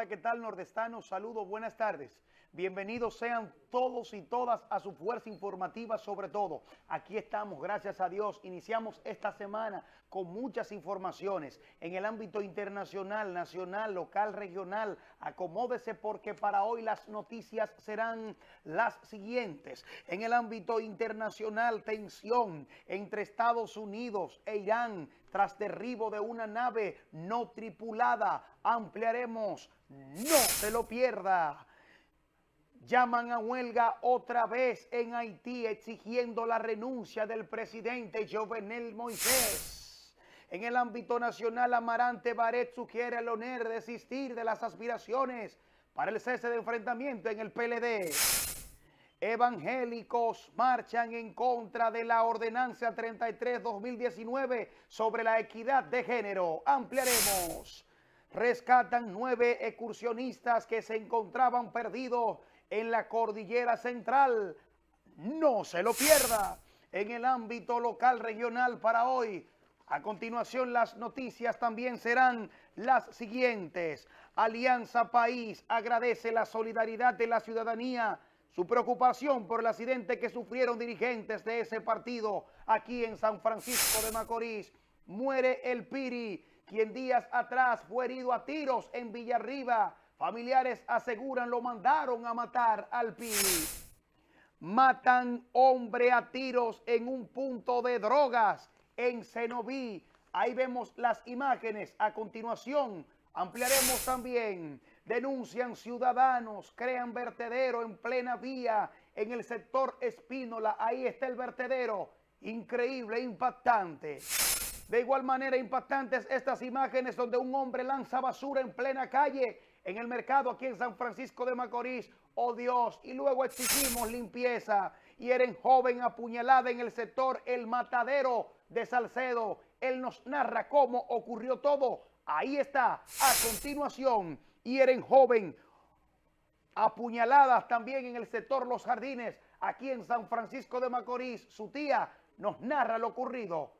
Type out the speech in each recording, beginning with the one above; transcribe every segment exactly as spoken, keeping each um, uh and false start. Hola, ¿qué tal, nordestanos? Saludos, buenas tardes. Bienvenidos sean todos y todas a su fuerza informativa, sobre todo. Aquí estamos, gracias a Dios. Iniciamos esta semana con muchas informaciones en el ámbito internacional, nacional, local, regional. Acomódese porque para hoy las noticias serán las siguientes. En el ámbito internacional, tensión entre Estados Unidos e Irán tras derribo de una nave no tripulada. Ampliaremos. No se lo pierda. Llaman a huelga otra vez en Haití exigiendo la renuncia del presidente Jovenel Moisés. En el ámbito nacional, Amarante Baret sugiere a Leonel desistir de las aspiraciones para el cese de enfrentamiento en el P L D. Evangélicos marchan en contra de la ordenanza treinta y tres barra dos mil diecinueve sobre la equidad de género. Ampliaremos. Rescatan nueve excursionistas que se encontraban perdidos en la Cordillera Central. No se lo pierda. En el ámbito local regional para hoy, a continuación las noticias también serán las siguientes. Alianza País agradece la solidaridad de la ciudadanía, su preocupación por el accidente que sufrieron dirigentes de ese partido aquí en San Francisco de Macorís. Muere el Piri, quien días atrás fue herido a tiros en Villarriba. Familiares aseguran lo mandaron a matar al Piri. Matan hombre a tiros en un punto de drogas en Cenoví. Ahí vemos las imágenes. A continuación ampliaremos también. Denuncian ciudadanos, crean vertedero en plena vía en el sector Espínola. Ahí está el vertedero. Increíble, impactante. De igual manera, impactantes estas imágenes donde un hombre lanza basura en plena calle, en el mercado aquí en San Francisco de Macorís. ¡Oh Dios! Y luego exigimos limpieza. Hieren joven apuñalada en el sector El Matadero de Salcedo. Él nos narra cómo ocurrió todo. Ahí está. A continuación, hieren joven apuñaladas también en el sector Los Jardines, aquí en San Francisco de Macorís. Su tía nos narra lo ocurrido.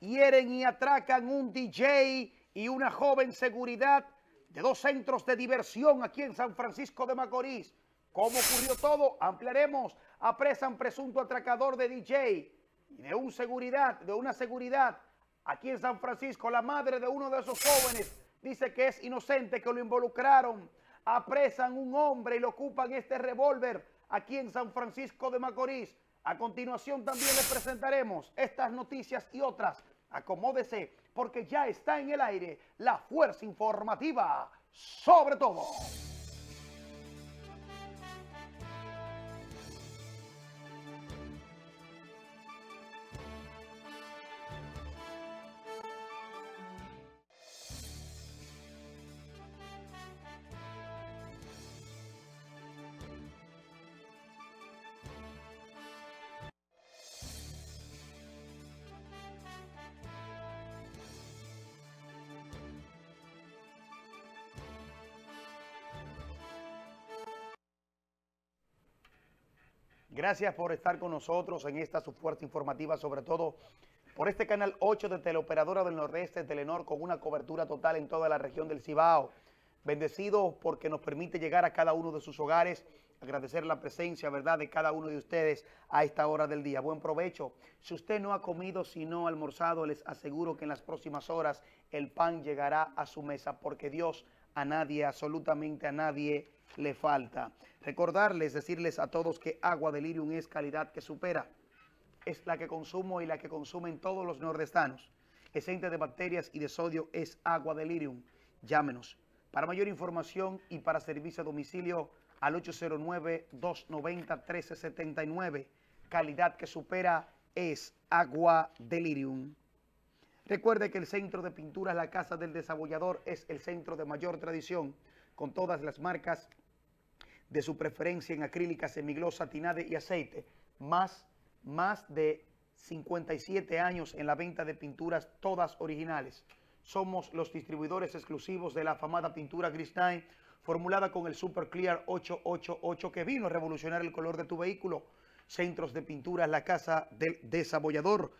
Hieren y atracan un D J y una joven seguridad de dos centros de diversión aquí en San Francisco de Macorís. ¿Cómo ocurrió todo? Ampliaremos. Apresan presunto atracador de D J y de un seguridad, de una seguridad aquí en San Francisco. La madre de uno de esos jóvenes dice que es inocente, que lo involucraron. Apresan un hombre y le ocupan este revólver aquí en San Francisco de Macorís. A continuación también les presentaremos estas noticias y otras. Acomódese porque ya está en el aire la fuerza informativa, sobre todo. Gracias por estar con nosotros en esta su fuerza informativa, sobre todo por este canal ocho de Teleoperadora del Nordeste, Telenor, con una cobertura total en toda la región del Cibao. Bendecidos porque nos permite llegar a cada uno de sus hogares. Agradecer la presencia, ¿verdad?, de cada uno de ustedes a esta hora del día. Buen provecho. Si usted no ha comido, si no ha almorzado, les aseguro que en las próximas horas el pan llegará a su mesa, porque Dios a nadie, absolutamente a nadie, le falta. Recordarles, decirles a todos que agua delirium es calidad que supera. Es la que consumo y la que consumen todos los nordestanos. Exenta de bacterias y de sodio es agua delirium. Llámenos. Para mayor información y para servicio a domicilio al ocho cero nueve, dos noventa, trece setenta y nueve. Calidad que supera es agua delirium. Recuerde que el Centro de Pinturas La Casa del Desabollador es el centro de mayor tradición, con todas las marcas de su preferencia en acrílica, semiglosa, tinade y aceite. Más, más de cincuenta y siete años en la venta de pinturas, todas originales. Somos los distribuidores exclusivos de la afamada pintura Cristal, formulada con el Super Clear ocho ocho ocho, que vino a revolucionar el color de tu vehículo. Centros de Pinturas La Casa del Desabollador,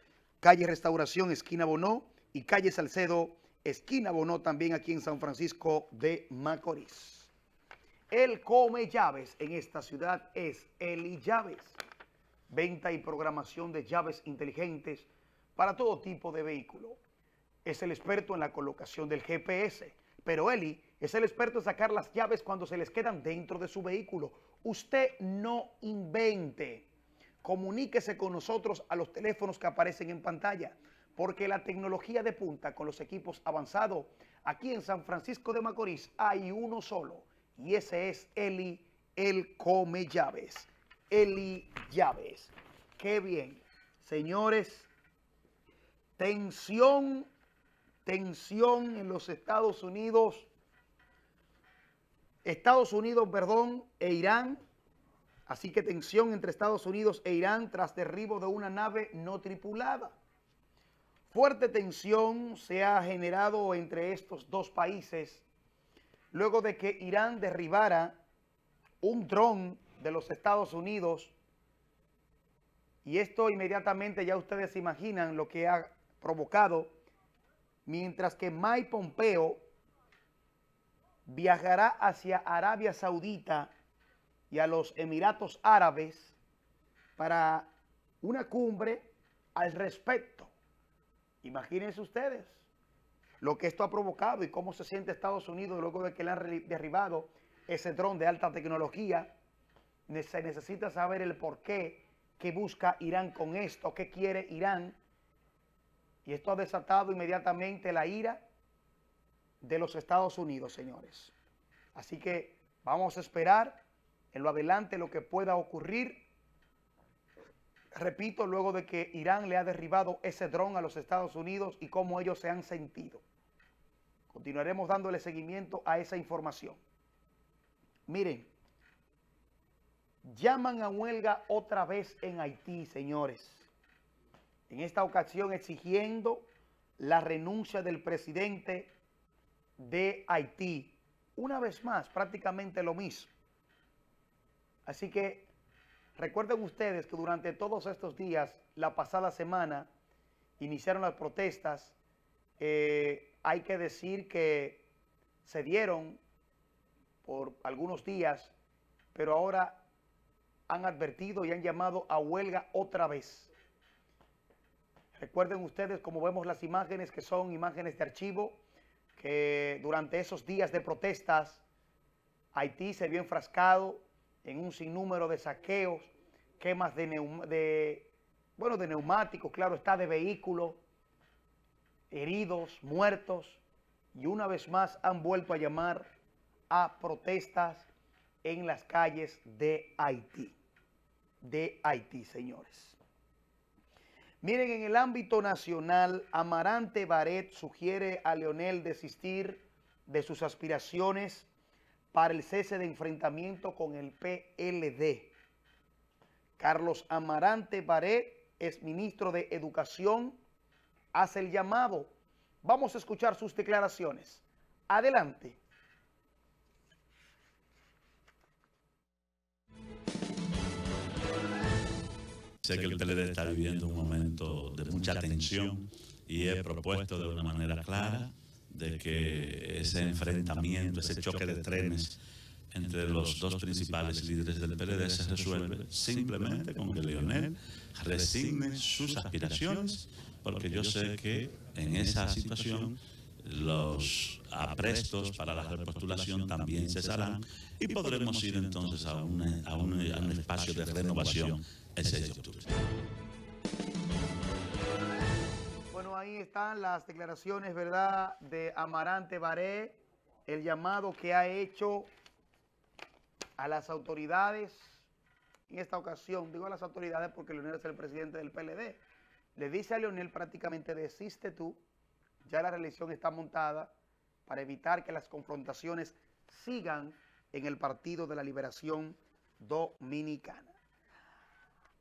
calle Restauración, esquina Bonó, y calle Salcedo, esquina Bonó, también aquí en San Francisco de Macorís. El come llaves en esta ciudad es Eli Llaves. Venta y programación de llaves inteligentes para todo tipo de vehículo. Es el experto en la colocación del G P S, pero Eli es el experto en sacar las llaves cuando se les quedan dentro de su vehículo. Usted no invente. Comuníquese con nosotros a los teléfonos que aparecen en pantalla, porque la tecnología de punta con los equipos avanzados, aquí en San Francisco de Macorís hay uno solo, y ese es Eli, el come llaves. Eli Llaves. Qué bien. Señores, tensión, tensión en los Estados Unidos, Estados Unidos, perdón, e Irán. Así que tensión entre Estados Unidos e Irán tras derribo de una nave no tripulada. Fuerte tensión se ha generado entre estos dos países luego de que Irán derribara un dron de los Estados Unidos, y esto inmediatamente ya ustedes se imaginan lo que ha provocado, mientras que Mike Pompeo viajará hacia Arabia Saudita y a los Emiratos Árabes para una cumbre al respecto. Imagínense ustedes lo que esto ha provocado y cómo se siente Estados Unidos luego de que le han derribado ese dron de alta tecnología. Se necesita saber el porqué, qué busca Irán con esto, qué quiere Irán. Y esto ha desatado inmediatamente la ira de los Estados Unidos, señores. Así que vamos a esperar en lo adelante lo que pueda ocurrir. Repito, luego de que Irán le ha derribado ese dron a los Estados Unidos y cómo ellos se han sentido. Continuaremos dándole seguimiento a esa información. Miren. Llaman a huelga otra vez en Haití, señores. En esta ocasión exigiendo la renuncia del presidente de Haití. Una vez más, prácticamente lo mismo. Así que recuerden ustedes que durante todos estos días, la pasada semana, iniciaron las protestas. Eh, hay que decir que se dieron por algunos días, pero ahora han advertido y han llamado a huelga otra vez. Recuerden ustedes, como vemos las imágenes, que son imágenes de archivo, que durante esos días de protestas, Haití se vio enfrascado en un sinnúmero de saqueos, quemas de, neum de, bueno, de neumáticos, claro está, de vehículos, heridos, muertos, y una vez más han vuelto a llamar a protestas en las calles de Haití. De Haití, señores. Miren, en el ámbito nacional, Amarante Baret sugiere a Leonel desistir de sus aspiraciones para el cese de enfrentamiento con el P L D. Carlos Amarante Baret, exministro de Educación, hace el llamado. Vamos a escuchar sus declaraciones. Adelante. Sé que el P L D está viviendo un momento de mucha tensión y he propuesto de una manera clara de que ese enfrentamiento, ese choque de trenes entre los dos principales líderes del P L D se resuelve simplemente con que Leonel resigne sus aspiraciones, porque yo sé que en esa situación los aprestos para la repostulación también cesarán y podremos ir entonces a un, a un, a un espacio de renovación el seis de octubre. Bueno, ahí están las declaraciones, ¿verdad?, de Amarante Baret, el llamado que ha hecho a las autoridades, en esta ocasión, digo a las autoridades porque Leonel es el presidente del P L D, le dice a Leonel prácticamente, desiste tú, ya la reelección está montada, para evitar que las confrontaciones sigan en el Partido de la Liberación Dominicana.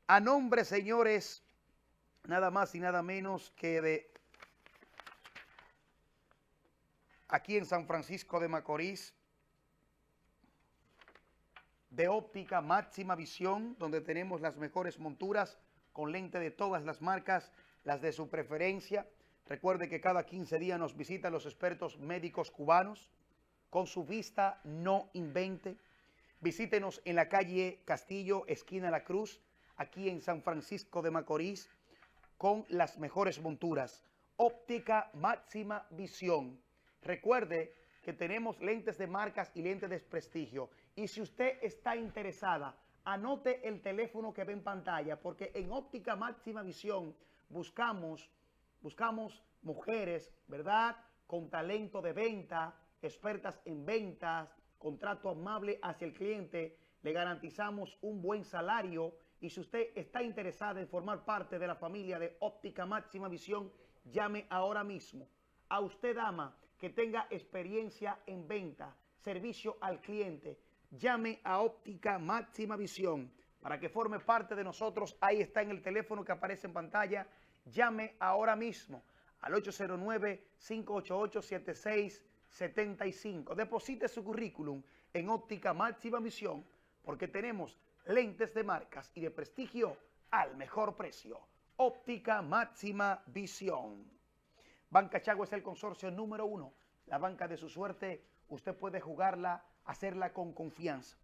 A nombre, señores, nada más y nada menos que de aquí en San Francisco de Macorís, de Óptica Máxima Visión, donde tenemos las mejores monturas con lente de todas las marcas, las de su preferencia. Recuerde que cada quince días nos visitan los expertos médicos cubanos. Con su vista no invente. Visítenos en la calle Castillo, esquina La Cruz, aquí en San Francisco de Macorís, con las mejores monturas. Óptica Máxima Visión. Recuerde que tenemos lentes de marcas y lentes de prestigio. Y si usted está interesada, anote el teléfono que ve en pantalla, porque en Óptica Máxima Visión buscamos, buscamos mujeres, ¿verdad?, con talento de venta, expertas en ventas, contrato amable hacia el cliente. Le garantizamos un buen salario. Y si usted está interesada en formar parte de la familia de Óptica Máxima Visión, llame ahora mismo. A usted, dama, que tenga experiencia en venta, servicio al cliente, llame a Óptica Máxima Visión para que forme parte de nosotros. Ahí está en el teléfono que aparece en pantalla. Llame ahora mismo al ocho cero nueve, cinco ocho ocho, siete seis siete cinco. Deposite su currículum en Óptica Máxima Visión, porque tenemos lentes de marcas y de prestigio al mejor precio. Óptica Máxima Visión. Banca Chago es el consorcio número uno. La banca de su suerte, usted puede jugarla, hacerla con confianza.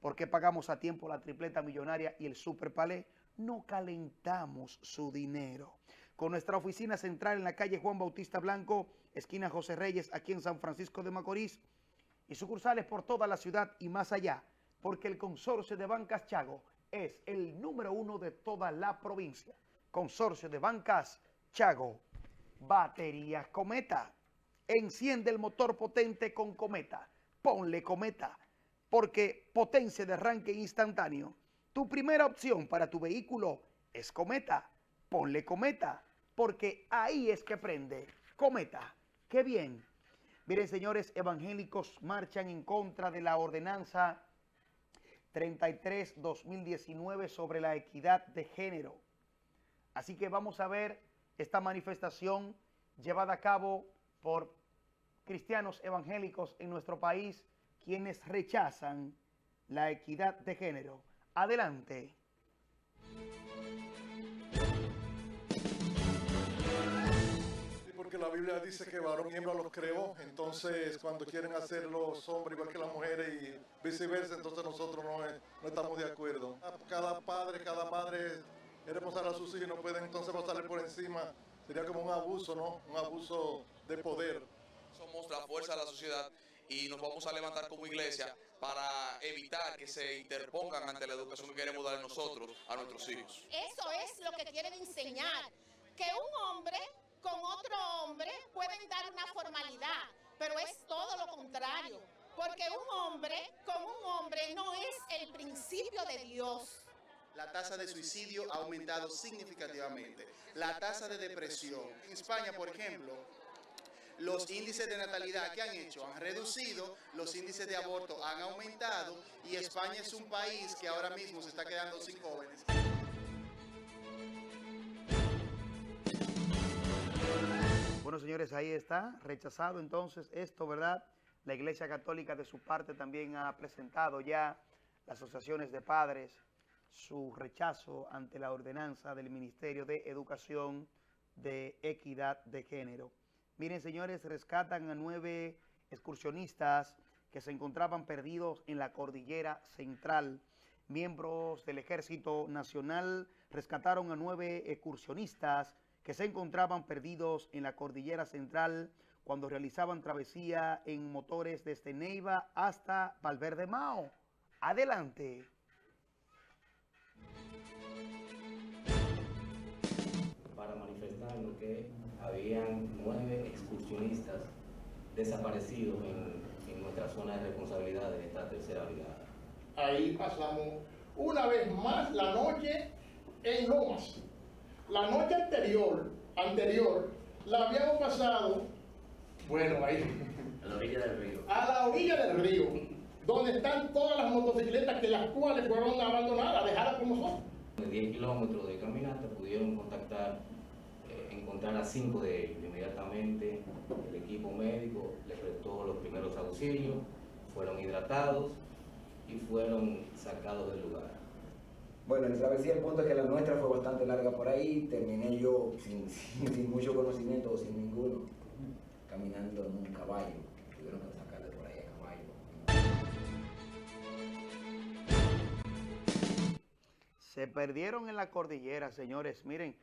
Porque pagamos a tiempo la tripleta millonaria y el super palé. No calentamos su dinero. Con nuestra oficina central en la calle Juan Bautista Blanco, esquina José Reyes, aquí en San Francisco de Macorís, y sucursales por toda la ciudad y más allá, porque el consorcio de bancas Chago es el número uno de toda la provincia. Consorcio de bancas Chago. Baterías Cometa. Enciende el motor potente con Cometa. Ponle Cometa, porque potencia de arranque instantáneo. Tu primera opción para tu vehículo es Cometa. Ponle Cometa, porque ahí es que prende. Cometa, qué bien. Miren, señores, evangélicos marchan en contra de la ordenanza treinta y tres barra dos mil diecinueve sobre la equidad de género. Así que vamos a ver esta manifestación llevada a cabo por cristianos evangélicos en nuestro país, quienes rechazan la equidad de género. Adelante. Porque la Biblia dice que varón y hembra los creó, entonces cuando quieren hacer los hombres igual que las mujeres y viceversa, entonces nosotros no, no estamos de acuerdo. Cada padre, cada madre es responsable a sus hijos y no pueden entonces pasarle por encima. Sería como un abuso, ¿no? Un abuso de poder. Somos la fuerza de la sociedad y nos vamos a levantar como iglesia para evitar que se interpongan ante la educación que queremos dar nosotros a nuestros hijos. Eso es lo que quieren enseñar, que un hombre con otro hombre pueden dar una formalidad, pero es todo lo contrario, porque un hombre con un hombre no es el principio de Dios. La tasa de suicidio ha aumentado significativamente, la tasa de depresión. En España, por ejemplo, los índices de natalidad que han hecho han reducido, los índices de aborto han aumentado y España es un país que ahora mismo se está quedando sin jóvenes. Bueno, señores, ahí está, rechazado entonces esto, ¿verdad? La Iglesia Católica de su parte también ha presentado ya las asociaciones de padres su rechazo ante la ordenanza del Ministerio de Educación de Equidad de Género. Miren, señores, rescatan a nueve excursionistas que se encontraban perdidos en la Cordillera Central. Miembros del Ejército Nacional rescataron a nueve excursionistas que se encontraban perdidos en la Cordillera Central cuando realizaban travesía en motores desde Neiva hasta Valverde Mao. Adelante. Para manifestar lo que habían nueve excursionistas desaparecidos en, en nuestra zona de responsabilidad de esta tercera brigada. Ahí pasamos una vez más la noche en Lomas. La noche anterior, anterior, la habíamos pasado, bueno, ahí. A la orilla del río. A la orilla del río, donde están todas las motocicletas que las cuales fueron abandonadas, dejadas como son. De diez kilómetros de caminata pudieron contactar, eh, encontrar a cinco de ellos. Inmediatamente el equipo médico les prestó los primeros auxilios, fueron hidratados y fueron sacados del lugar. Bueno, en travesía el punto es que la nuestra fue bastante larga por ahí, terminé yo sin, sin, sin mucho conocimiento o sin ninguno, caminando en un caballo, tuvieron que sacarle por ahí a caballo. Se perdieron en la cordillera, señores, miren,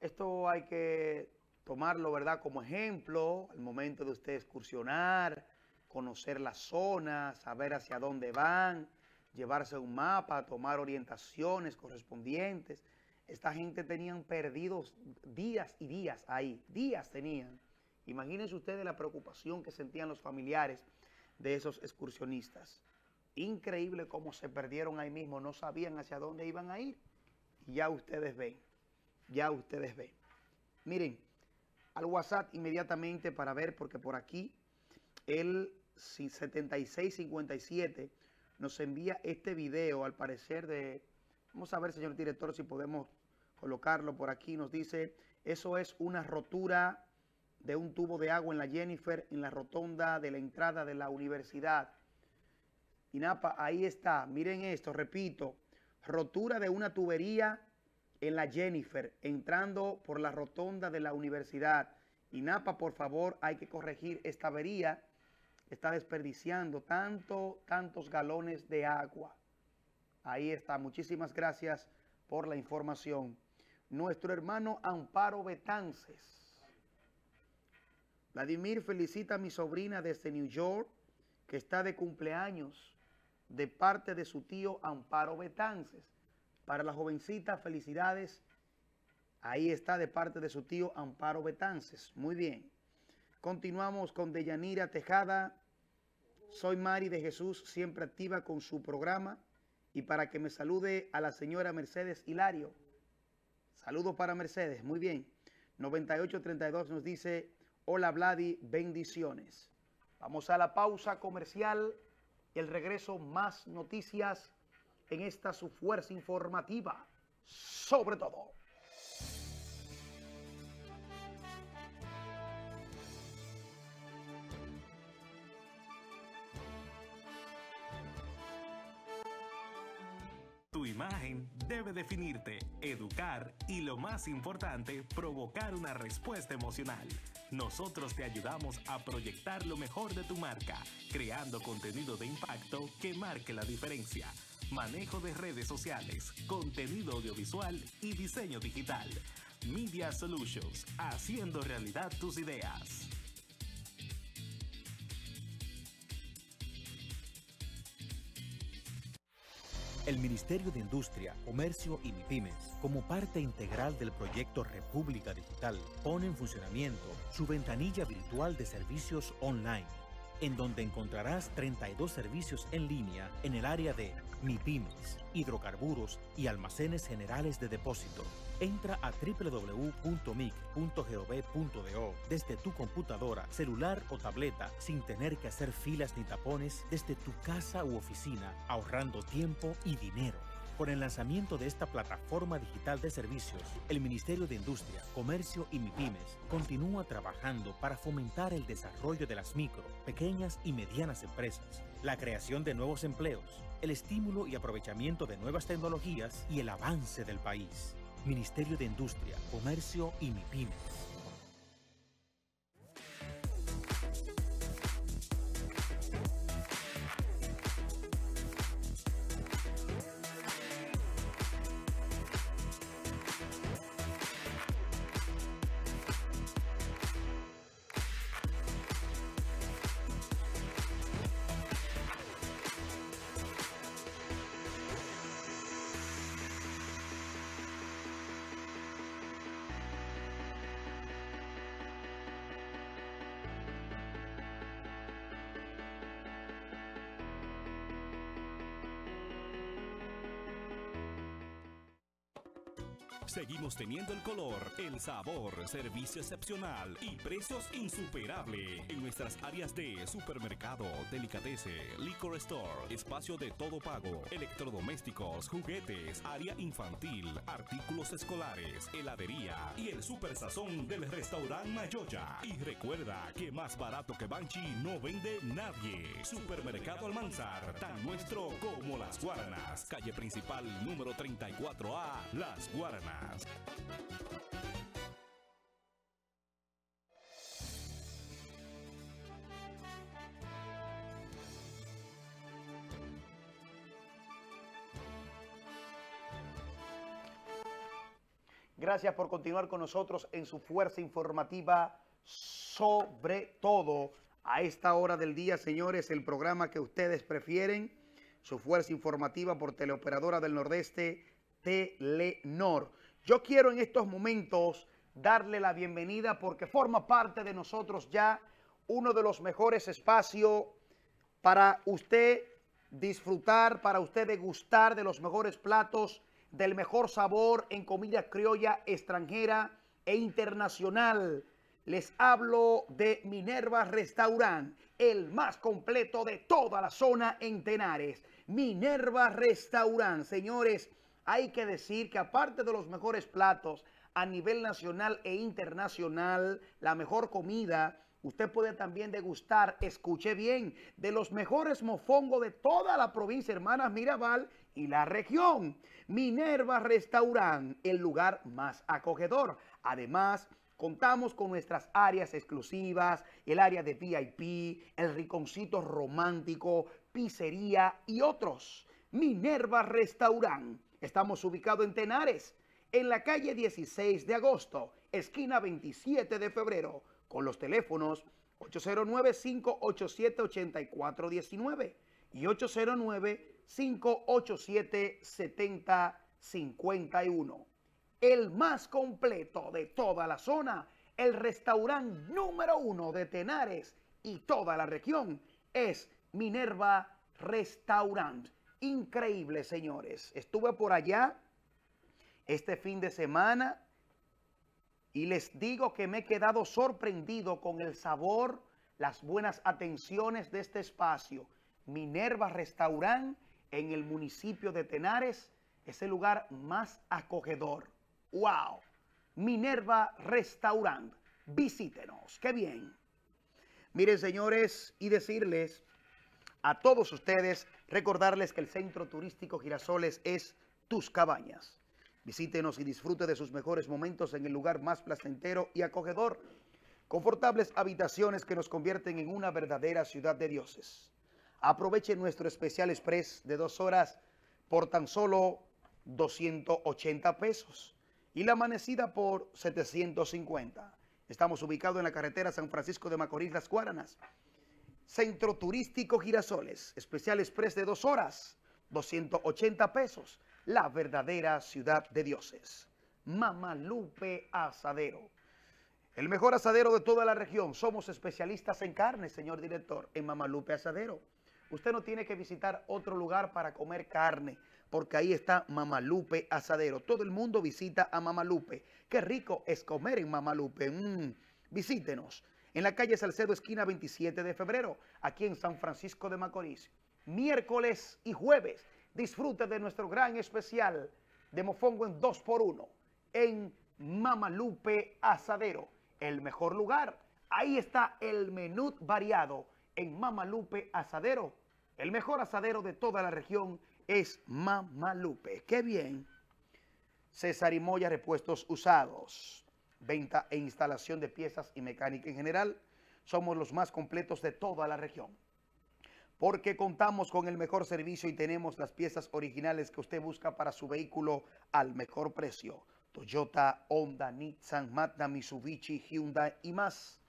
esto hay que tomarlo, ¿verdad?, como ejemplo, al momento de usted excursionar, conocer la zona, saber hacia dónde van, llevarse un mapa, tomar orientaciones correspondientes. Esta gente tenían perdidos días y días ahí, días tenían. Imagínense ustedes la preocupación que sentían los familiares de esos excursionistas. Increíble cómo se perdieron ahí mismo, no sabían hacia dónde iban a ir. Y ya ustedes ven, ya ustedes ven. Miren, al WhatsApp inmediatamente para ver, porque por aquí el setenta y seis cincuenta y siete... nos envía este video, al parecer de... Vamos a ver, señor director, si podemos colocarlo por aquí. Nos dice, eso es una rotura de un tubo de agua en la Jennifer, en la rotonda de la entrada de la universidad. Inapa, ahí está. Miren esto, repito. Rotura de una tubería en la Jennifer, entrando por la rotonda de la universidad. Inapa, por favor, hay que corregir esta avería. Está desperdiciando tanto, tantos galones de agua. Ahí está. Muchísimas gracias por la información. Nuestro hermano Amparo Betances. Vladimir felicita a mi sobrina desde New York, que está de cumpleaños, de parte de su tío Amparo Betances. Para la jovencita, felicidades. Ahí está, de parte de su tío Amparo Betances. Muy bien. Continuamos con Deyanira Tejada. Soy Mari de Jesús, siempre activa con su programa. Y para que me salude a la señora Mercedes Hilario. Saludos para Mercedes, muy bien. noventa y ocho treinta y dos nos dice, hola Vladi, bendiciones. Vamos a la pausa comercial y el regreso, más noticias en esta su fuerza informativa, sobre todo. Tu imagen debe definirte, educar y, lo más importante, provocar una respuesta emocional. Nosotros te ayudamos a proyectar lo mejor de tu marca, creando contenido de impacto que marque la diferencia. Manejo de redes sociales, contenido audiovisual y diseño digital. Media Solutions, haciendo realidad tus ideas. El Ministerio de Industria, Comercio y MiPymes, como parte integral del proyecto República Digital, pone en funcionamiento su ventanilla virtual de servicios online, en donde encontrarás treinta y dos servicios en línea en el área de MiPymes, hidrocarburos y almacenes generales de depósito. Entra a doble u doble u doble u punto mic punto gov punto do desde tu computadora, celular o tableta, sin tener que hacer filas ni tapones, desde tu casa u oficina, ahorrando tiempo y dinero. Con el lanzamiento de esta plataforma digital de servicios, el Ministerio de Industria, Comercio y MiPymes continúa trabajando para fomentar el desarrollo de las micro, pequeñas y medianas empresas, la creación de nuevos empleos, el estímulo y aprovechamiento de nuevas tecnologías y el avance del país. Ministerio de Industria, Comercio y MiPymes. Seguimos teniendo el color, el sabor, servicio excepcional y precios insuperables en nuestras áreas de supermercado, delicatessen, liquor store, espacio de todo pago, electrodomésticos, juguetes, área infantil, artículos escolares, heladería y el super sazón del restaurante Mayoya. Y recuerda que más barato que Banchi no vende nadie. Supermercado Almanzar, tan nuestro como Las Guaranas. Calle principal número treinta y cuatro A, Las Guaranas. Gracias por continuar con nosotros en su fuerza informativa, sobre todo a esta hora del día, señores, el programa que ustedes prefieren, su fuerza informativa por Teleoperadora del Nordeste, Telenor. Yo quiero en estos momentos darle la bienvenida porque forma parte de nosotros ya uno de los mejores espacios para usted disfrutar, para usted degustar de los mejores platos, del mejor sabor en comida criolla, extranjera e internacional. Les hablo de Minerva Restaurant, el más completo de toda la zona en Tenares. Minerva Restaurant, señores, hay que decir que aparte de los mejores platos a nivel nacional e internacional, la mejor comida, usted puede también degustar, escuche bien, de los mejores mofongos de toda la provincia Hermanas Mirabal y la región. Minerva Restaurant, el lugar más acogedor. Además, contamos con nuestras áreas exclusivas, el área de V I P, el rinconcito romántico, pizzería y otros. Minerva Restaurant. Estamos ubicados en Tenares, en la calle dieciséis de agosto, esquina veintisiete de febrero, con los teléfonos ocho cero nueve, cinco ocho siete, ocho cuatro uno nueve y ocho cero nueve, cinco ocho siete, siete cero cinco uno. El más completo de toda la zona, el restaurante número uno de Tenares y toda la región es Minerva Restaurant. Increíble, señores. Estuve por allá este fin de semana y les digo que me he quedado sorprendido con el sabor, las buenas atenciones de este espacio. Minerva Restaurant en el municipio de Tenares es el lugar más acogedor. ¡Wow! Minerva Restaurant. Visítenos. ¡Qué bien! Miren, señores, y decirles a todos ustedes, recordarles que el Centro Turístico Girasoles es tus cabañas. Visítenos y disfrute de sus mejores momentos en el lugar más placentero y acogedor. Confortables habitaciones que nos convierten en una verdadera ciudad de dioses. Aproveche nuestro especial express de dos horas por tan solo doscientos ochenta pesos. Y la amanecida por setecientos cincuenta. Estamos ubicados en la carretera San Francisco de Macorís, Las Guaranas. Centro Turístico Girasoles, especial express de dos horas, doscientos ochenta pesos. La verdadera ciudad de dioses. Mama Lupe Asadero. El mejor asadero de toda la región. Somos especialistas en carne, señor director, en Mama Lupe Asadero. Usted no tiene que visitar otro lugar para comer carne, porque ahí está Mama Lupe Asadero. Todo el mundo visita a Mama Lupe. Qué rico es comer en Mama Lupe. Mm. Visítenos en la calle Salcedo, esquina veintisiete de febrero, aquí en San Francisco de Macorís. Miércoles y jueves, disfrute de nuestro gran especial de mofongo en dos por uno en Mama Lupe Asadero, el mejor lugar. Ahí está el menú variado. En Mama Lupe Asadero, el mejor asadero de toda la región es Mama Lupe. ¡Qué bien! César y Moya, repuestos usados, venta e instalación de piezas y mecánica en general. Somos los más completos de toda la región, porque contamos con el mejor servicio y tenemos las piezas originales que usted busca para su vehículo al mejor precio. Toyota, Honda, Nissan, Mazda, Mitsubishi, Hyundai y más.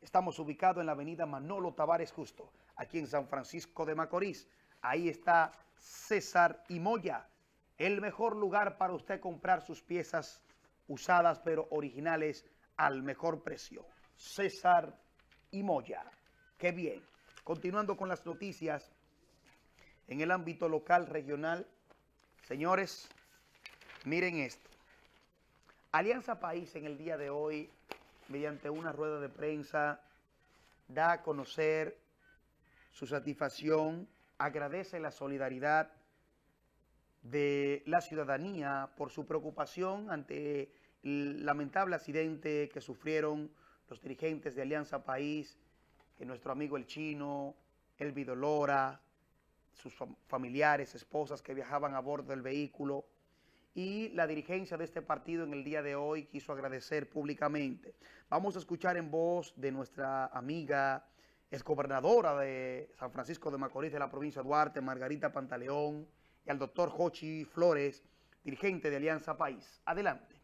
Estamos ubicados en la avenida Manolo Tavares Justo, aquí en San Francisco de Macorís. Ahí está César y Moya, el mejor lugar para usted comprar sus piezas usadas pero originales al mejor precio. César y Moya. ¡Qué bien! Continuando con las noticias en el ámbito local, regional. Señores, miren esto. Alianza País en el día de hoy, mediante una rueda de prensa, da a conocer su satisfacción, agradece la solidaridad de la ciudadanía por su preocupación ante el lamentable accidente que sufrieron los dirigentes de Alianza País, que nuestro amigo el Chino, Elvido Lora, sus familiares, esposas que viajaban a bordo del vehículo, y la dirigencia de este partido en el día de hoy quiso agradecer públicamente. Vamos a escuchar en voz de nuestra amiga, exgobernadora de San Francisco de Macorís de la provincia de Duarte, Margarita Pantaleón, y al doctor Jochi Flores, dirigente de Alianza País. Adelante.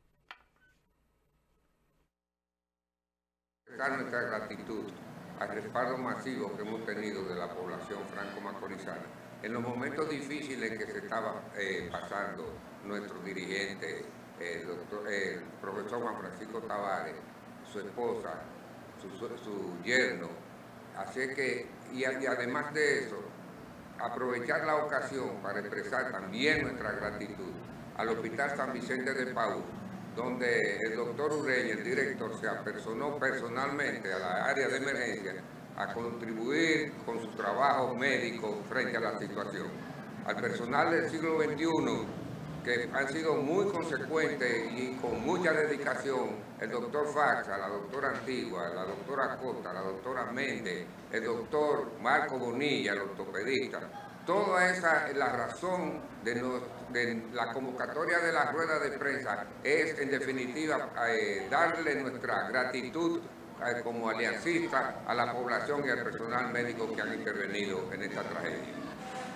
Nuestra gratitud al respaldo masivo que hemos tenido de la población franco-macorizana en los momentos difíciles que se estaba eh, pasando nuestro dirigente, el, doctor, el profesor Juan Francisco Tavares, su esposa, su, su, su yerno. Así que, y, y además de eso, aprovechar la ocasión para expresar también nuestra gratitud al Hospital San Vicente de Paúl, donde el doctor Ureña, el director, se apersonó personalmente a la área de emergencia a contribuir con su trabajo médico frente a la situación. Al personal del siglo veintiuno, que han sido muy consecuentes y con mucha dedicación, el doctor Faxa, la doctora Antigua, la doctora Costa, la doctora Méndez, el doctor Marco Bonilla, el ortopedista. Toda esa, la razón de, nos, de la convocatoria de la rueda de prensa es, en definitiva, eh, darle nuestra gratitud eh, como aliancista a la población y al personal médico que han intervenido en esta tragedia.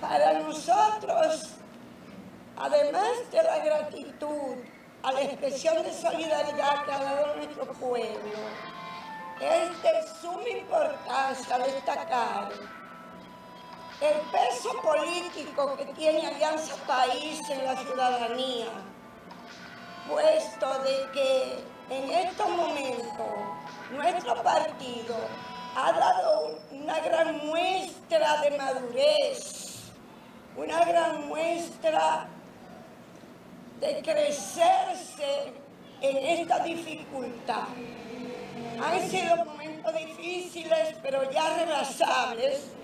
Para nosotros, además de la gratitud a la expresión de solidaridad que ha dado nuestro pueblo, es de suma importancia destacar el peso político que tiene Alianza País en la ciudadanía, puesto de que en estos momentos nuestro partido ha dado una gran muestra de madurez, una gran muestra de crecerse en esta dificultad. Han sido momentos difíciles, pero ya rebasables,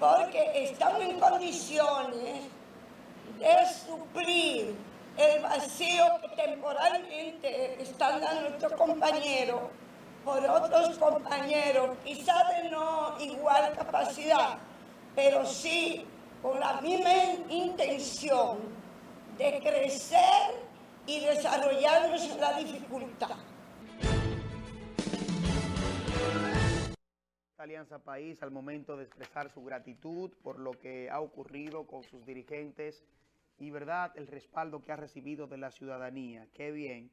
porque estamos en condiciones de suplir el vacío que temporalmente están dando nuestros compañeros por otros compañeros, quizás de no igual capacidad, pero sí con la misma intención de crecer y desarrollarnos en la dificultad. Alianza País al momento de expresar su gratitud por lo que ha ocurrido con sus dirigentes y, verdad, el respaldo que ha recibido de la ciudadanía. ¡Qué bien!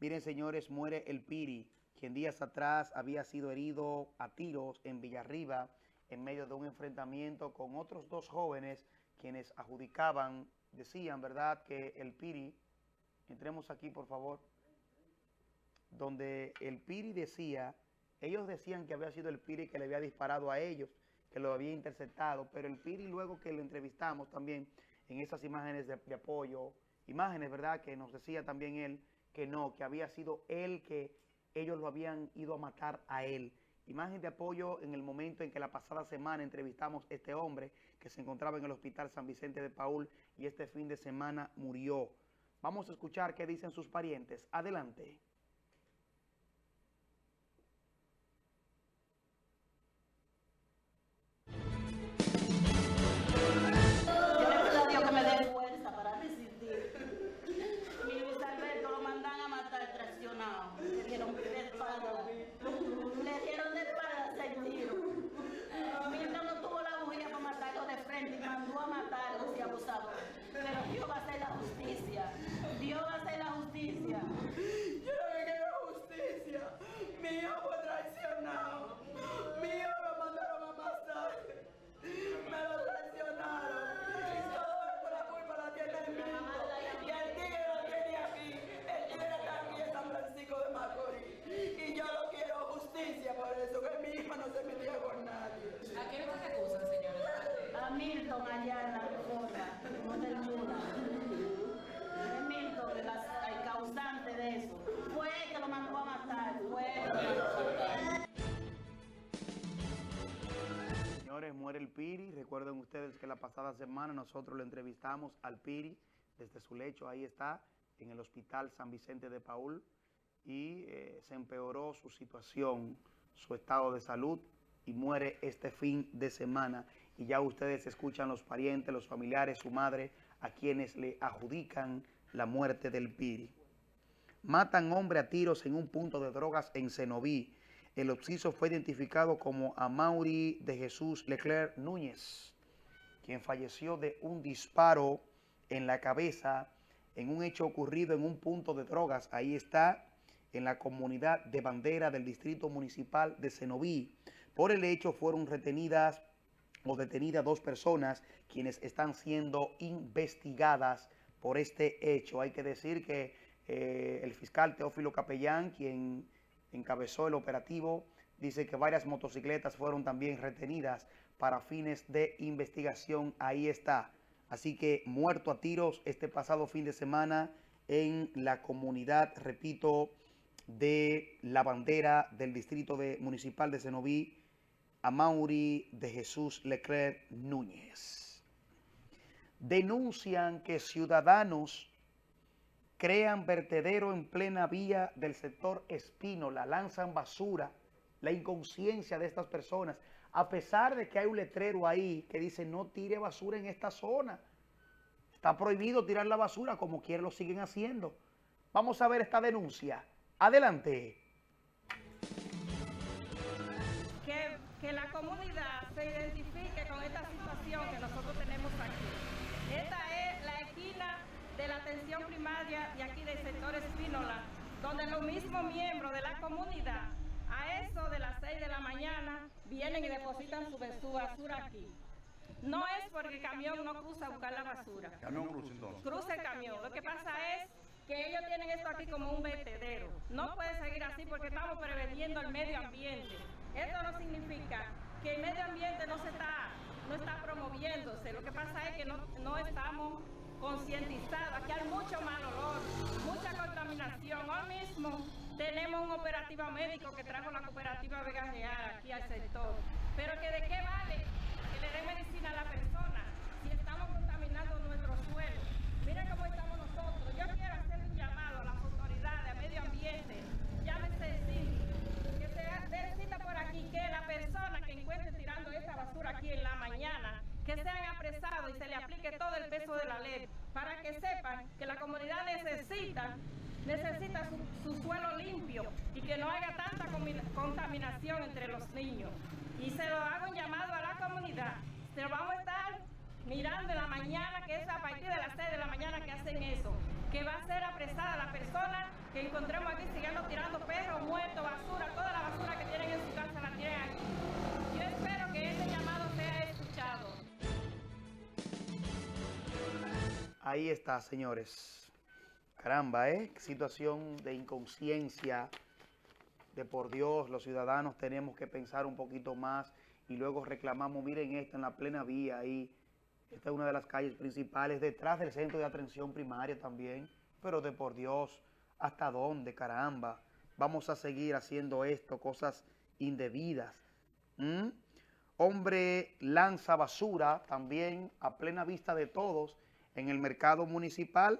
Miren, señores, muere el Piri, quien días atrás había sido herido a tiros en Villarriba en medio de un enfrentamiento con otros dos jóvenes quienes adjudicaban, decían, ¿verdad?, que el Piri, entremos aquí por favor, donde el Piri decía... Ellos decían que había sido el Piri que le había disparado a ellos, que lo había interceptado, pero el Piri, luego que lo entrevistamos también en esas imágenes de, de apoyo, imágenes, ¿verdad?, que nos decía también él que no, que había sido él que ellos lo habían ido a matar a él. Imagen de apoyo en el momento en que la pasada semana entrevistamos a este hombre que se encontraba en el Hospital San Vicente de Paúl y este fin de semana murió. Vamos a escuchar qué dicen sus parientes. Adelante. Milton de las, el causante de eso. el Piri. Recuerden ustedes que la pasada semana nosotros lo entrevistamos al Piri desde su lecho. Ahí está, en el Hospital San Vicente de Paúl. Y eh, se empeoró su situación, su estado de salud, y muere este fin de semana. Y ya ustedes escuchan los parientes, los familiares, su madre, a quienes le adjudican la muerte del Piri. Matan hombre a tiros en un punto de drogas en Cenoví. El occiso fue identificado como Amaury de Jesús Leclerc Núñez, quien falleció de un disparo en la cabeza en un hecho ocurrido en un punto de drogas. Ahí está, en la comunidad de Bandera del Distrito Municipal de Cenoví. Por el hecho fueron retenidas o detenidas dos personas, quienes están siendo investigadas por este hecho. Hay que decir que eh, el fiscal Teófilo Capellán, quien encabezó el operativo, dice que varias motocicletas fueron también retenidas para fines de investigación. Ahí está. Así que muerto a tiros este pasado fin de semana en la comunidad, repito, de la Bandera del Distrito de, Municipal de Cenoví, Amaury de Jesús Leclerc Núñez. Denuncian que ciudadanos crean vertedero en plena vía del sector Espínola, lanzan basura. La inconsciencia de estas personas, a pesar de que hay un letrero ahí que dice no tire basura en esta zona, está prohibido tirar la basura, como quiera lo siguen haciendo. Vamos a ver esta denuncia. Adelante. Que, que la comunidad se identifique con esta situación que nosotros tenemos aquí. Esta es la esquina de la atención primaria y aquí del sector Espínola, donde los mismos miembros de la comunidad a eso de las seis de la mañana vienen y depositan su basura aquí. No es porque el camión no cruza a buscar la basura. Camión cruza, entonces. Cruza el camión. Lo que pasa es que ellos tienen esto aquí como un vertedero. No puede seguir así porque estamos preveniendo el medio ambiente. Esto no significa que el medio ambiente no se está, no está promoviéndose. Lo que pasa es que no, no estamos concientizados. Aquí hay mucho mal olor, mucha contaminación. Hoy mismo tenemos un operativo médico que trajo la cooperativa Vega Real aquí al sector. Pero que de qué vale que le den medicina a la persona si estamos contaminando nuestro suelo. Miren cómo estamos nosotros. Yo quiero hacer un llamado a las autoridades, al medio ambiente, llámese sí, que se dé cita por aquí, que la persona que encuentre tirando esa basura aquí en la mañana, que sean apresados y se le aplique todo el peso de la ley, para que sepan que la comunidad necesita, necesita su, su suelo limpio y que no haya tanta contaminación entre los niños. Y se lo hago un llamado a la comunidad. Se lo vamos a estar mirando en la mañana, que es a partir de las seis de la mañana que hacen eso, que va a ser apresada la persona que encontremos aquí siguiendo tirando perros muertos, basura, toda la basura que tienen en su casa la tienen aquí. Yo espero que ese llamado sea escuchado. Ahí está, señores. Caramba, ¿eh? Situación de inconsciencia. De por Dios, los ciudadanos tenemos que pensar un poquito más y luego reclamamos, miren esta en la plena vía ahí, esta es una de las calles principales, detrás del centro de atención primaria también, pero de por Dios, ¿hasta dónde, caramba? Vamos a seguir haciendo esto, cosas indebidas. ¿Mm? Hombre lanza basura también a plena vista de todos en el mercado municipal,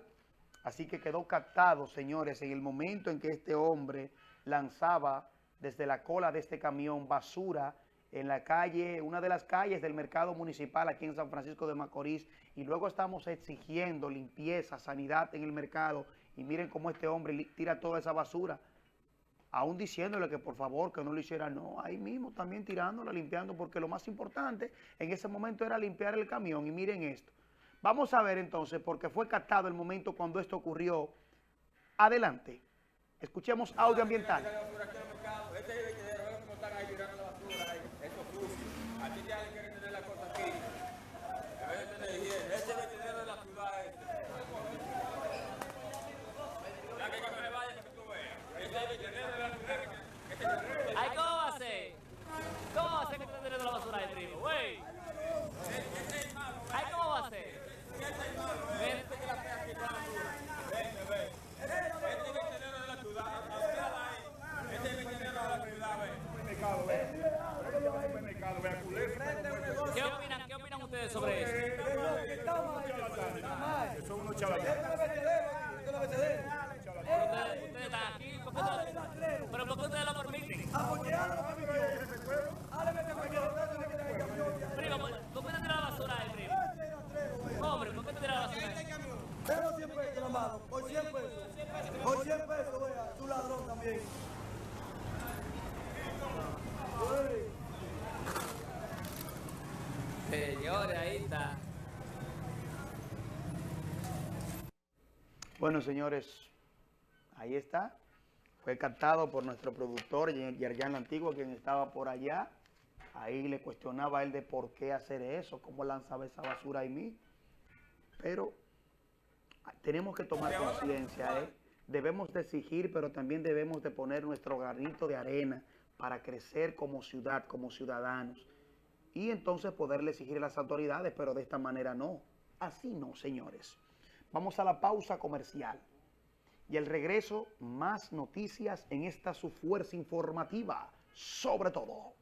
así que quedó captado, señores, en el momento en que este hombre lanzaba desde la cola de este camión basura en la calle, una de las calles del mercado municipal aquí en San Francisco de Macorís, y luego estamos exigiendo limpieza, sanidad en el mercado, y miren cómo este hombre tira toda esa basura, aún diciéndole que por favor que no lo hiciera, no, ahí mismo también tirándola, limpiando, porque lo más importante en ese momento era limpiar el camión, y miren esto. Vamos a ver entonces, porque fue captado el momento cuando esto ocurrió. Adelante. Escuchemos audio ambiental. Ay, ¿cómo va a ser? ¿Cómo va a ser que estén tirando la basura de trigo, güey? Ay, ¿cómo va a ser? ¿Qué por cien pesos. Por cien pesos, vea, tu ladrón también. Señores, ahí está. Bueno, señores, ahí está. Fue captado por nuestro productor, Yerjan Antiguo, quien estaba por allá. Ahí le cuestionaba a él de por qué hacer eso, cómo lanzaba esa basura ahí mismo. Pero tenemos que tomar conciencia, ¿eh? Debemos de exigir, pero también debemos de poner nuestro granito de arena para crecer como ciudad, como ciudadanos. Y entonces poderle exigir a las autoridades, pero de esta manera no. Así no, señores. Vamos a la pausa comercial. Y al regreso, más noticias en esta su fuerza informativa, sobre todo.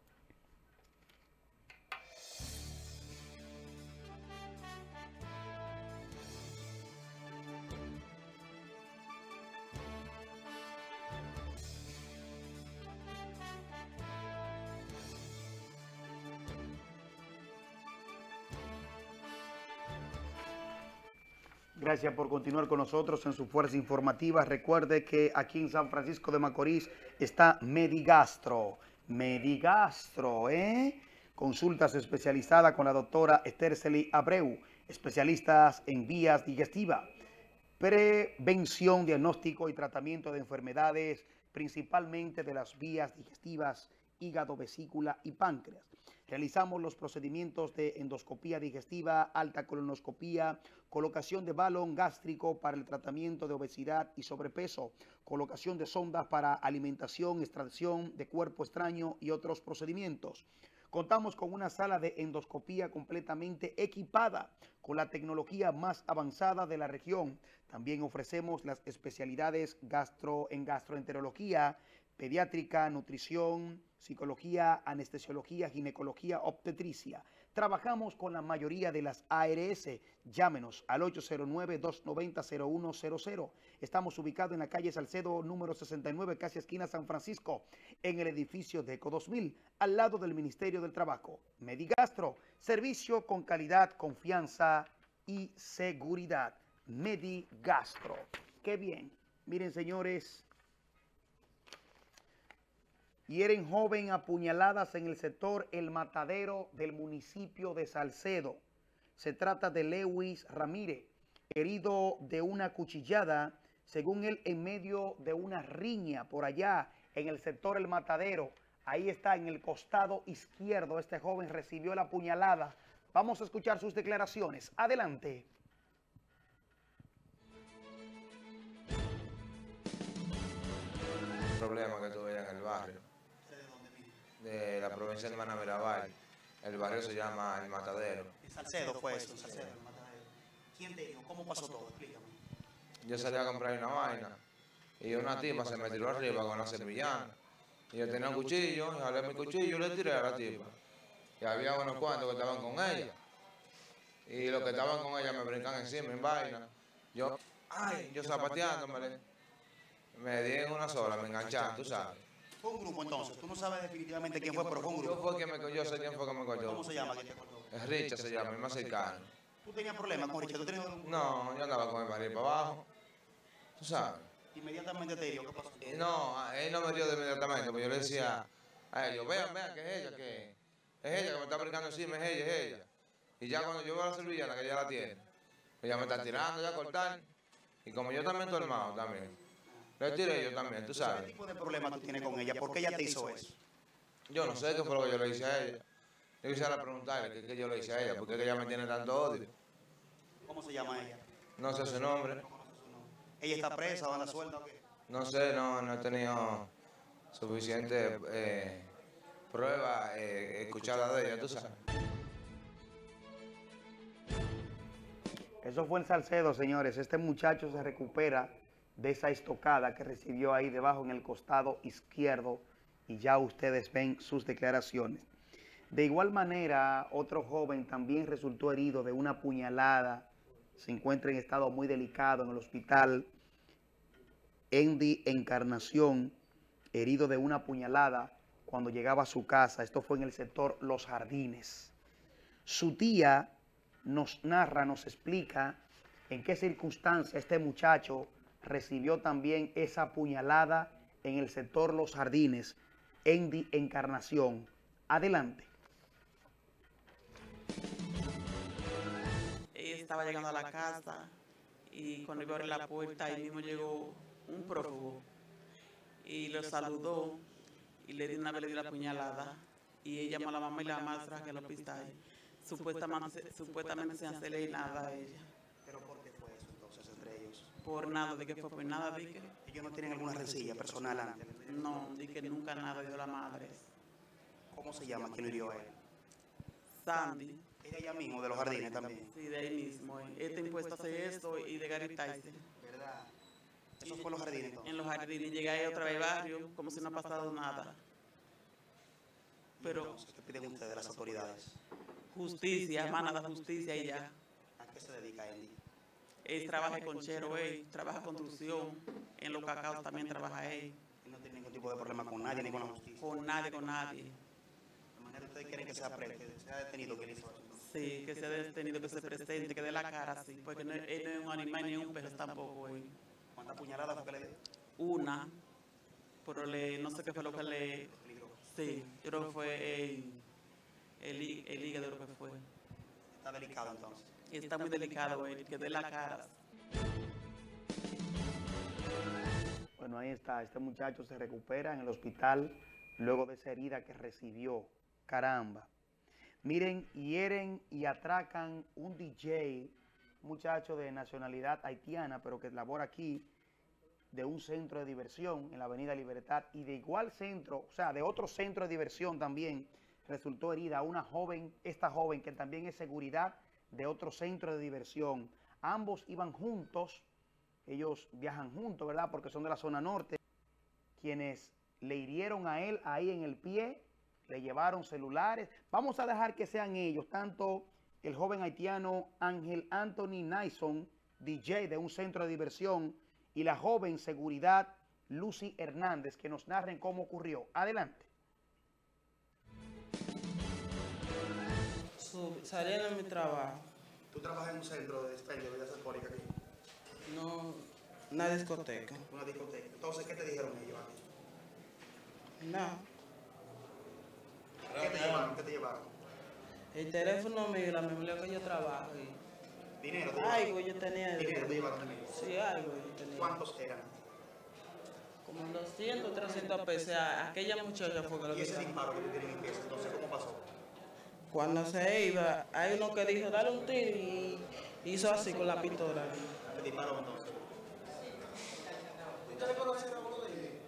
Gracias por continuar con nosotros en su fuerza informativa. Recuerde que aquí en San Francisco de Macorís está Medigastro. Medigastro, ¿eh? Consultas especializadas con la doctora Estersely Abreu, especialistas en vías digestivas, prevención, diagnóstico y tratamiento de enfermedades, principalmente de las vías digestivas, hígado, vesícula y páncreas. Realizamos los procedimientos de endoscopía digestiva, alta colonoscopía, colocación de balón gástrico para el tratamiento de obesidad y sobrepeso, colocación de sondas para alimentación, extracción de cuerpo extraño y otros procedimientos. Contamos con una sala de endoscopía completamente equipada con la tecnología más avanzada de la región. También ofrecemos las especialidades gastro en gastroenterología, pediátrica, nutrición, psicología, anestesiología, ginecología, obstetricia. Trabajamos con la mayoría de las A R S. Llámenos al ocho cero nueve, dos nueve cero, cero uno cero cero. Estamos ubicados en la calle Salcedo, número sesenta y nueve, casi esquina San Francisco, en el edificio de Eco dos mil, al lado del Ministerio del Trabajo. Medigastro, servicio con calidad, confianza y seguridad. Medigastro. ¡Qué bien! Miren, señores. Hieren joven apuñaladas en el sector El Matadero del municipio de Salcedo. Se trata de Lewis Ramírez, herido de una cuchillada, según él, en medio de una riña por allá en el sector El Matadero. Ahí está, en el costado izquierdo, este joven recibió la puñalada. Vamos a escuchar sus declaraciones. Adelante. El problema que tuve en el barrio. De la provincia de Manaverabal. El barrio se llama El Matadero. Salcedo fue eso, Salcedo, El Matadero. ¿Quién te dijo? ¿Cómo pasó todo? Explícame. Yo salí a comprar una vaina y una tipa se me tiró arriba con una servillana. Y yo tenía un cuchillo, y jalé mi cuchillo y le tiré a la tipa. Y había unos cuantos que estaban con ella. Y los que estaban con ella me brincan encima en vaina. Yo, ay, yo zapateándomele. Me di en una sola, me engancharon, tú sabes. Fue un grupo entonces, tú no sabes definitivamente quién fue, pero fue un grupo. Yo, fue que me, yo sé quién fue que me cortó. ¿Cómo se llama quién te cortó? Es Richard, se llama, el más cercano. ¿Tú tenías problemas con Richard? ¿Tú tenías algún... No, yo andaba con el barrio para abajo, tú sabes. ¿Inmediatamente te dio? ¿Qué pasó? No, él no me dio de inmediatamente, porque yo le decía a ellos, vean, vean que es ella, que es ella que me está brincando encima, es ella, es ella. Y ya cuando yo veo a la servillana, que ella la tiene, ella me está tirando, ya cortar, y como yo también estoy armado también. Le tiré yo también, tú sabes. ¿Qué tipo de problema tú tienes con ella? ¿Por qué ella te hizo eso? Yo no sé qué fue lo que yo le hice a ella. Yo quisiera preguntarle qué yo le hice a ella, porque ella me tiene tanto odio. ¿Cómo se llama ella? No sé su nombre. ¿Ella está presa o anda suelta o qué? No sé, no, no he tenido suficiente eh, prueba eh, escuchada de ella, tú sabes. Eso fue en Salcedo, señores. Este muchacho se recupera de esa estocada que recibió ahí debajo en el costado izquierdo, y ya ustedes ven sus declaraciones. De igual manera, otro joven también resultó herido de una puñalada, se encuentra en estado muy delicado en el hospital Andy Encarnación, herido de una puñalada cuando llegaba a su casa. Esto fue en el sector Los Jardines. Su tía nos narra, nos explica en qué circunstancia este muchacho recibió también esa puñalada en el sector Los Jardines, en Encarnación. Adelante. Ella estaba llegando a la casa y cuando iba a abrir la puerta, ahí mismo llegó un prófugo y lo saludó y le dio una vez la puñalada. Y ella llamó a la mamá y la maestra que lo pista ahí. Supuestamente, supuestamente se hace nada a ella. ¿Pero por qué fue eso entonces entre ellos? Por nada, de que fue por nada, de que... ¿Ellos no tienen alguna rencilla personal antes? No, de que nunca nada dio la madre. ¿Cómo se llama? ¿Quién lo hirió a él? Sandy. ¿Era ella mismo de Los Jardines también? Sí, de ahí mismo. Él está impuesto a hacer eso y de garitarse. ¿Verdad? ¿Eso fue en Los Jardines entonces? En Los Jardines. Llegué ahí otra vez barrio, como si no ha pasado nada. Pero... ¿Qué piden ustedes de las autoridades? Justicia, hermana, da justicia y ya. ¿A qué se dedica Eli? Él trabaja con Chero, él trabaja construcción, en los cacaos también trabaja él. Él no tiene ningún tipo de problema con nadie, ni con la justicia. Con nadie, con nadie. ¿De manera ustedes quieren que sea preso, que sea detenido, que él hizo? Sí, que sea detenido, que se presente, que dé la cara, sí, porque no, él no es un animal ni un perro tampoco. Él. ¿Cuántas puñaladas fue que le dio? Una, pero le, no sé qué fue lo que le... Sí, yo creo que fue él. El, el hígado lo que fue. Está delicado entonces. Está muy delicado, el que dé la cara. Bueno, ahí está. Este muchacho se recupera en el hospital luego de esa herida que recibió. Caramba. Miren, hieren y atracan un D J, muchacho de nacionalidad haitiana, pero que labora aquí, de un centro de diversión en la Avenida Libertad, y de igual centro, o sea, de otro centro de diversión también, resultó herida una joven, esta joven que también es seguridad de otro centro de diversión. Ambos iban juntos, ellos viajan juntos, ¿verdad? Porque son de la zona norte. Quienes le hirieron a él ahí en el pie, le llevaron celulares. Vamos a dejar que sean ellos, tanto el joven haitiano Ángel Anthony Nyson, D J de un centro de diversión, y la joven seguridad Lucy Hernández, que nos narren cómo ocurrió. Adelante. Salía de mi trabajo. ¿Tú trabajas en un centro de despendio de alcohólicas aquí? No, una discoteca. Una discoteca. Entonces, ¿qué te dijeron ellos aquí? Nada. No. ¿Qué te llevaron? ¿Qué te llevaron? El teléfono mío, la memoria que yo trabajo. Y... ¿Dinero? Algo yo tenía. ¿Dinero te llevaron también? Sí, algo yo tenía. ¿Cuántos eran? Como doscientos, trescientos pesos. Aquella muchacha fue que lo que... ¿Y ese disparo que tú tienes en pieza? Entonces, ¿cómo pasó? Cuando se iba, hay uno que dijo, dale un tiro, y hizo así con la pistola. ¿Le disparó entonces? ¿Usted le conoce a uno de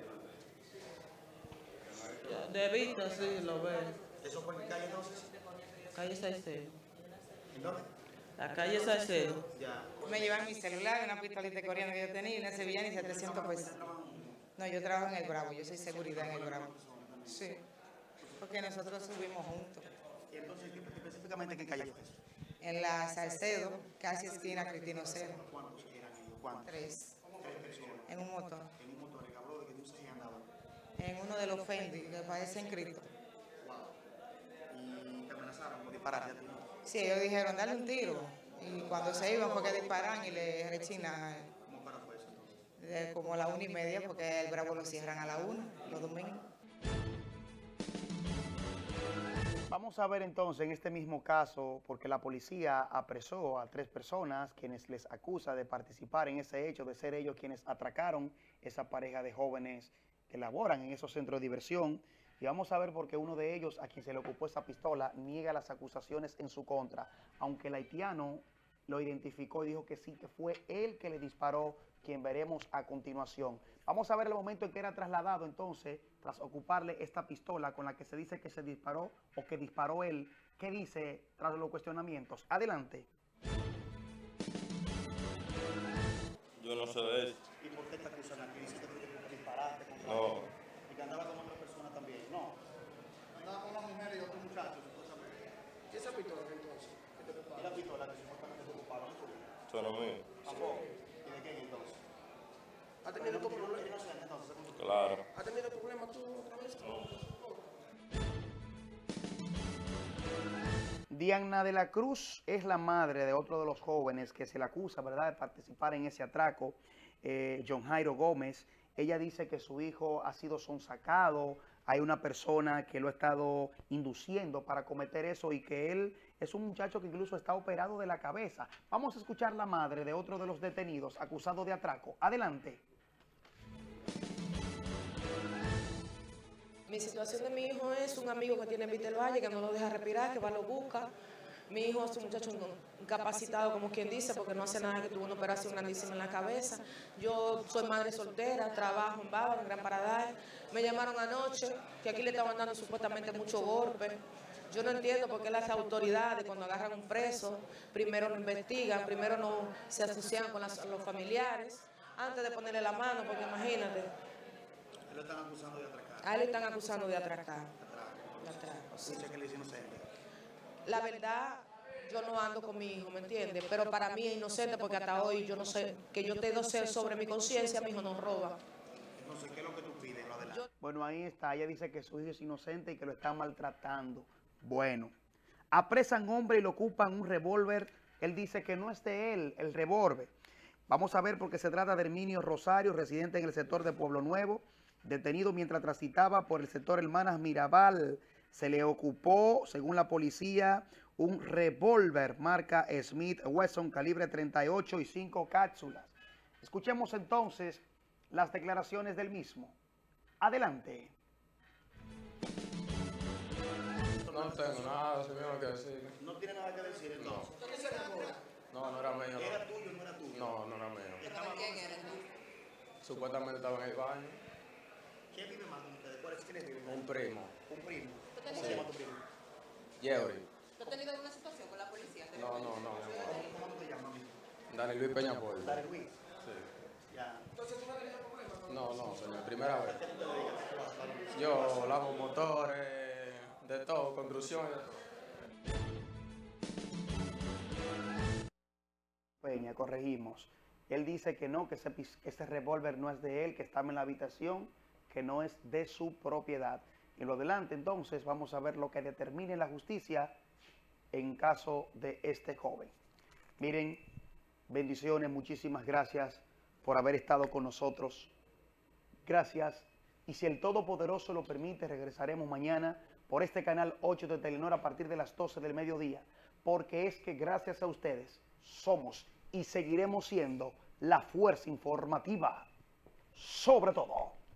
ellos? De vista, sí, lo ve. ¿Eso fue en calle entonces? Calle Salcedo. ¿En dónde? La calle Salcedo. Ya. Me llevan mi celular, una pistolita coreana que yo tenía, una sevillana y setecientos pesos. No, yo trabajo en el Bravo, yo soy seguridad en el Bravo. Sí, porque nosotros subimos juntos. ¿Y entonces específicamente en qué calle fue eso? En la Salcedo, casi esquina Cristino Cero. ¿Cuántos eran ellos? ¿Cuántos? Tres. Tres personas. En un motor. En un motor, el cabrón de que tú se hayan dado. En uno de los Fendi, que parecen Cristo. Wow. ¿Y te amenazaron por dispararte a ti? Sí, ellos dijeron, dale un tiro. Y cuando se iban, porque disparan y le rechinan. ¿Cómo para fue eso entonces? Como a la una y media, porque el Bravo lo cierran a la una, los domingos. Vamos a ver entonces en este mismo caso, porque la policía apresó a tres personas quienes les acusa de participar en ese hecho, de ser ellos quienes atracaron esa pareja de jóvenes que laboran en esos centros de diversión. Y vamos a ver por qué uno de ellos, a quien se le ocupó esa pistola, niega las acusaciones en su contra, aunque el haitiano lo identificó y dijo que sí, que fue él que le disparó, quien veremos a continuación. Vamos a ver el momento en que era trasladado entonces, tras ocuparle esta pistola con la que se dice que se disparó o que disparó él. ¿Qué dice tras los cuestionamientos? Adelante. Yo no sé de eso. ¿Y por qué te acusan aquí? Dice que tú disparaste contra él. No. Y que andaba con otra persona también. No. Andaba con una mujer y otro muchacho. ¿Y esa pistola entonces? ¿Y la pistola que supuestamente se ocuparon? Eso no es mío. ¿Tampoco? ¿Y de quién entonces? ¿Ha tenido tu problema? Claro. ¿Ha tenido problemas tú otra vez? No. Diana de la Cruz es la madre de otro de los jóvenes que se le acusa, ¿verdad?, de participar en ese atraco, eh, John Jairo Gómez. Ella dice que su hijo ha sido sonsacado, hay una persona que lo ha estado induciendo para cometer eso y que él es un muchacho que incluso está operado de la cabeza. Vamos a escuchar la madre de otro de los detenidos acusado de atraco. Adelante. Mi situación de mi hijo es un amigo que tiene vitiligo, que no lo deja respirar, que va, lo busca. Mi hijo es un muchacho incapacitado, como quien dice, porque no hace nada, que tuvo una operación grandísima en la cabeza. Yo soy madre soltera, trabajo en Bávaro, en Gran Paradise. Me llamaron anoche que aquí le estaban dando supuestamente muchos golpes. Yo no entiendo por qué las autoridades, cuando agarran a un preso, primero no investigan, primero no se asocian con las, los familiares, antes de ponerle la mano, porque imagínate. A él le están acusando de atracar. A él le están acusando de atracar. De atraco, sí. Mucha que le hicieron inocente. La verdad, yo no ando con mi hijo, ¿me entiendes? Pero para mí es inocente porque hasta hoy yo no sé, que yo te doy sobre mi conciencia, mi hijo no roba. Entonces, ¿qué es lo que tú pides? Lo adelante. Bueno, ahí está. Ella dice que su hijo es inocente y que lo está maltratando. Bueno, apresan hombre y le ocupan un revólver. Él dice que no es de él el revólver. Vamos a ver, porque se trata de Herminio Rosario, residente en el sector de Pueblo Nuevo, detenido mientras transitaba por el sector Hermanas Mirabal. Se le ocupó, según la policía, un revólver marca Smith Wesson calibre treinta y ocho y cinco cápsulas. Escuchemos entonces las declaraciones del mismo. Adelante. No tengo nada, señor, que decir. No tiene nada que decir, entonces. No, no, no era mío. ¿Era tuyo o no era tuyo? No, no era mío. ¿Quién era tú? Supuestamente estaba en el baño. ¿Quién vive más con ustedes? ¿Cuál es quién vive más? Un primo. ¿Un primo? ¿Cómo se llama tu primo? Yeuri. ¿Tú has tenido alguna situación con la policía? No, no, no. ¿Cómo te llamas? Dani Luis Peña. ¿Dani Luis? Sí. Ya. ¿Entonces tú no tenías problemas? No, no, señor. Primera vez. Yo lavo motores. De todo, construcción. Peña, corregimos. Él dice que no, que ese, que ese revólver no es de él, que está en la habitación, que no es de su propiedad. Y lo adelante, entonces, vamos a ver lo que determine la justicia en caso de este joven. Miren, bendiciones, muchísimas gracias por haber estado con nosotros. Gracias. Y si el Todopoderoso lo permite, regresaremos mañana por este canal ocho de Telenor a partir de las doce del mediodía, porque es que gracias a ustedes somos y seguiremos siendo la fuerza informativa sobre todo.